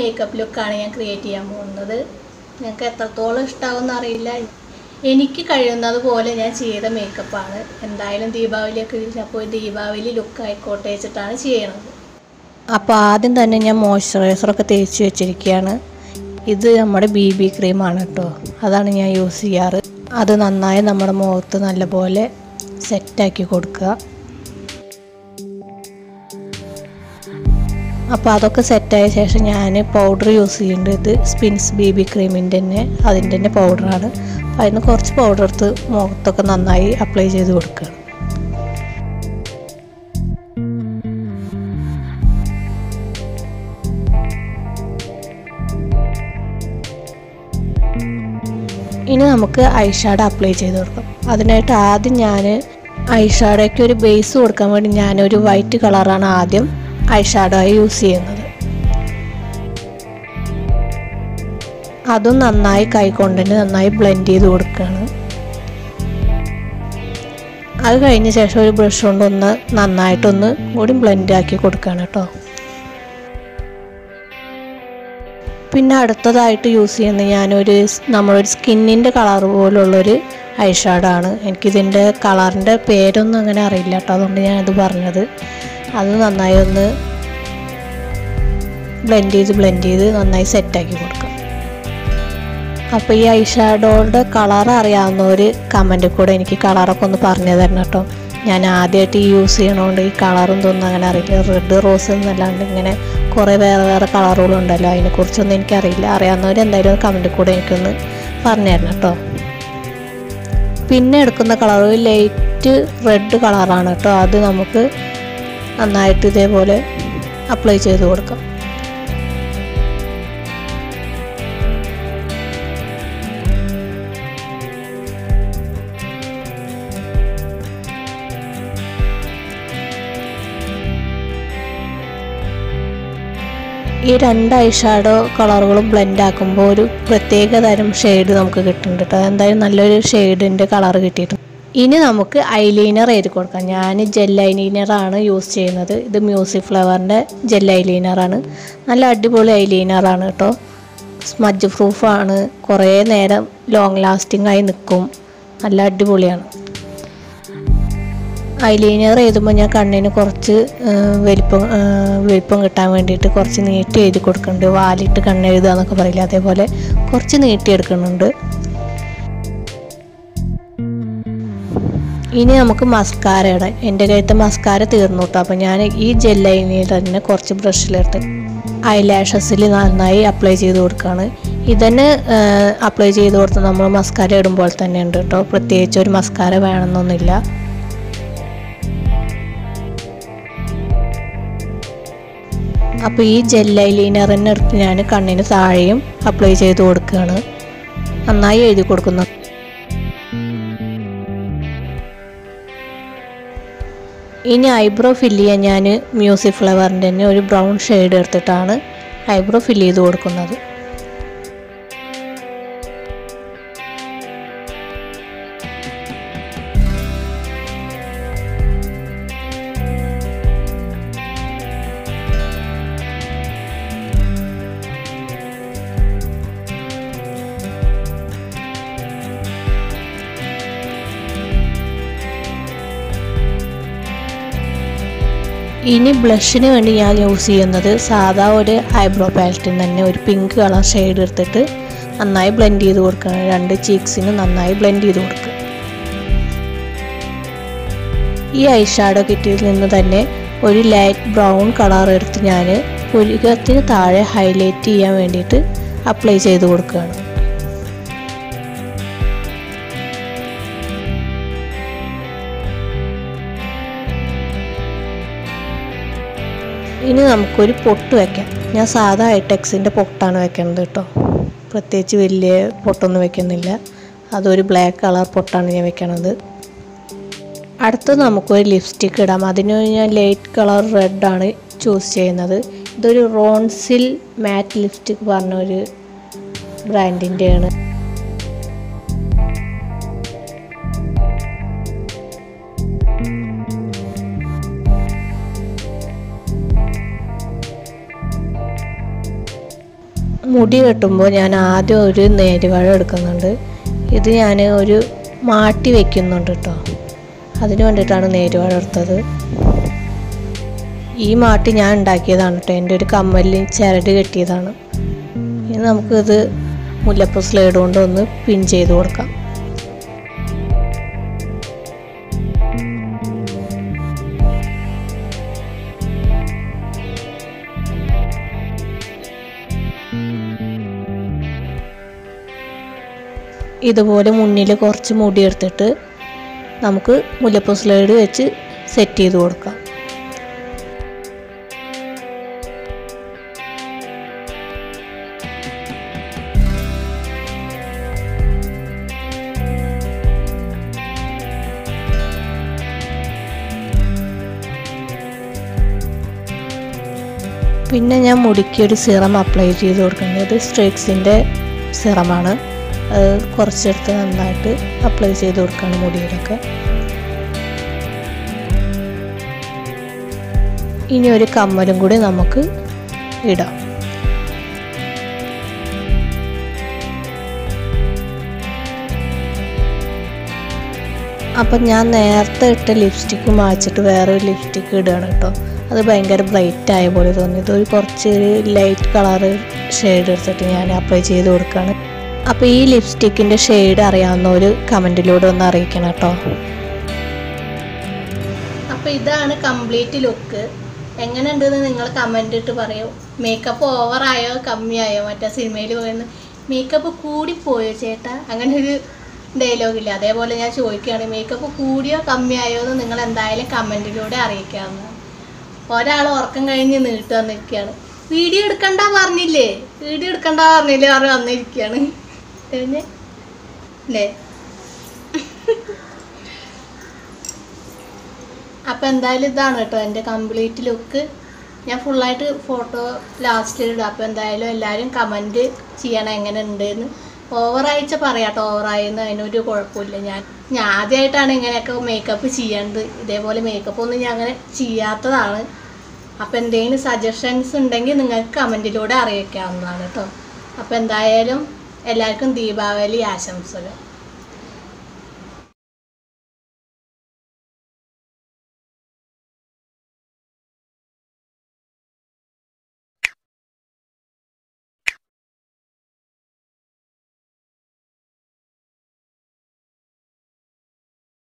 makeup look I create another. എനിക്ക് കഴിയുന്നത് പോലെ ഞാൻ ചെയ്ത മേക്കപ്പ് ആണ് എന്തായാലും ദീപാവലിയൊക്കെ ഇരിക്കുമ്പോൾ ദീപാവലി ലുക്ക് ആയിക്കോട്ടെ വെച്ചിട്ടാണ് ചെയ്യുന്നത് അപ്പോൾ ആദ്യം തന്നെ ഞാൻ മോയ്സ്ചറൈസർ ഒക്കെ തേച്ച് വെച്ചിരിക്കുകയാണ് ഇത് നമ്മുടെ ബിബി ക്രീം ആണ് ട്ടോ അതാണ് ഞാൻ യൂസ് ചെയ്യാറ് അത് നന്നായി നമ്മുടെ മുഖത്ത് നല്ലപോലെ സെറ്റ് ആക്കി കൊടുക്കുക അപ്പോൾ അതൊക്കെ സെറ്റ് ആയ ശേഷം ഞാൻ പൗഡർ യൂസ് ചെയ്യുന്നുണ്ട് ഇത് സ്പിൻസ് ബിബി ക്രീമിന്റെ തന്നെ അതിന്റെ തന്നെ പൗഡർ ആണ് I will apply the powder to apply the powder. We will apply the eyeshadow. That is why I use a base of white color and eyeshadow. That's why I blend it with a brush and blend it with a brush. I use a skin color eyeshadow. I blend it with a color. If you have eyeshadow color, comment on the color. I use this color red rose and red color. I use this color. This eyeshadow color will blend a shade. This is the eyeliner. The Music Flower gel eyeliner. Smudge proof long lasting eyeliner. Eyeliner is a very good thing. Now, I gel eyeliner and apply the eyeliner. In eyebrow filly, I use Music Flower and brown shade. Eyebrow filly is This blush is a eyebrow palette and pink color shade. I blend the cheeks and blend the cheeks. This eyeshadow kit is a light brown color. I highlight and apply it. This is a pot. This is a text in the pot. This is a pot. This is a black color pot. This is lipstick. Light color red. Choose this is a Ronsil matte lipstick brand. മുടി കെട്ടുമ്പോൾ ഞാൻ ആദ്യം ഒരു നേരിവാഴ എടുക്കുന്നുണ്ട്. ഇത് ഞാൻ ഒരു മാട്ടി വയ്ക്കുന്നുണ്ട് കേട്ടോ, അതിന് വേണ്ടിയിട്ടാണ് നേരിവാഴ എടുത്തത്. ഈ മാട്ടി ഞാൻ ഉണ്ടാക്കിയതാണ് കേട്ടോ, എൻ്റെ ഒരു കമ്മലിൽ ചിരട് കെട്ടിയതാണ്. ഇനി നമുക്കിത് മുല്ലപ്പൂ സ്ലൈഡ് കൊണ്ട് ഒന്ന് പിൻ ചെയ്ത് കൊടുക്കാം. ഇതുപോലെ മുന്നിൽ കുറച്ച് മുടി എടുത്തിട്ട് നമുക്ക് മുല്ലപ്പൂ സ്ലൈഡ് വെച്ച് സെറ്റ് ചെയ്ത് കൊടുക്കാം. പിന്നെ ഞാൻ മുടിക്ക് ഒരു സിറം അപ്ലൈ ചെയ്ത് കൊടുക്കുന്നത് സ്ട്രേക്സിൻ്റെ സിറമാണ്. അത് കുറച്ചെടുത്ത് നന്നായിട്ട് അപ്ലൈ ചെയ്ത് കൊടുക്കുകയാണ് മുടിയിലൊക്കെ. ഇനി ഒരു കമ്മലും കൂടി നമുക്ക് ഇടാം. അപ്പം ഞാൻ നേരത്തെ ഇട്ട ലിപ്സ്റ്റിക്ക് മാച്ചിട്ട് വേറൊരു ലിപ്സ്റ്റിക്ക് ഇടുകയാണ് കേട്ടോ. അത് ഭയങ്കര ബ്രൈറ്റ് ആയ പോലെ തോന്നി. ഇതൊരു കുറച്ചൊരു ലൈറ്റ് കളറ് ഷെയ്ഡ് എടുത്തിട്ട് ഞാൻ അപ്ലൈ ചെയ്ത് കൊടുക്കുകയാണ്. അപ്പോൾ ഈ ലിപ്സ്റ്റിക്കിൻ്റെ ഷെയ്ഡ് അറിയാവുന്ന ഒരു കമൻറ്റിലൂടെ ഒന്ന് അറിയിക്കണം കേട്ടോ. അപ്പോൾ ഇതാണ് കംപ്ലീറ്റ് ലുക്ക്. എങ്ങനെ ഉണ്ടെന്ന് നിങ്ങൾ കമൻ്റ് ഇട്ട് പറയൂ. മേക്കപ്പ് ഓവറായോ കമ്മിയായോ? മറ്റേ സിനിമയിൽ പറയുന്നത് മേക്കപ്പ് കൂടിപ്പോയോ ചേട്ടാ, അങ്ങനെ ഒരു ഡയലോഗില്ല. അതേപോലെ ഞാൻ ചോദിക്കുകയാണ്, മേക്കപ്പ് കൂടിയോ കമ്മിയായോ എന്ന് നിങ്ങൾ എന്തായാലും കമൻറ്റിലൂടെ അറിയിക്കാവുന്ന. ഒരാൾ ഉറക്കം കഴിഞ്ഞ് നീട്ട് വന്നിരിക്കുകയാണ്. വീഡിയോ എടുക്കണ്ട പറഞ്ഞില്ലേ അവർ വന്നിരിക്കുകയാണ് അല്ലേ. അപ്പം എന്തായാലും ഇതാണ് കേട്ടോ എൻ്റെ കംപ്ലീറ്റ് ലുക്ക്. ഞാൻ ഫുള്ളായിട്ട് ഫോട്ടോ ലാസ്റ്റിൽ ഇടാം. അപ്പോൾ എന്തായാലും എല്ലാവരും കമൻറ്റ് ചെയ്യണം എങ്ങനെ ഉണ്ടെന്ന്. ഓവറായിച്ച പറയാട്ടോ, ഓവറായെന്ന് അതിനൊരു കുഴപ്പമില്ല. ഞാൻ ആദ്യമായിട്ടാണ് ഇങ്ങനെയൊക്കെ മേക്കപ്പ് ചെയ്യേണ്ടത്. ഇതേപോലെ മേക്കപ്പൊന്നും ഞാൻ അങ്ങനെ ചെയ്യാത്തതാണ്. അപ്പോൾ എന്തെങ്കിലും സജഷൻസ് ഉണ്ടെങ്കിൽ നിങ്ങൾക്ക് കമൻറ്റിലൂടെ അറിയിക്കാവുന്നതാണ് കേട്ടോ. അപ്പോൾ എന്തായാലും എല്ലാവർക്കും ദീപാവലി ആശംസകൾ.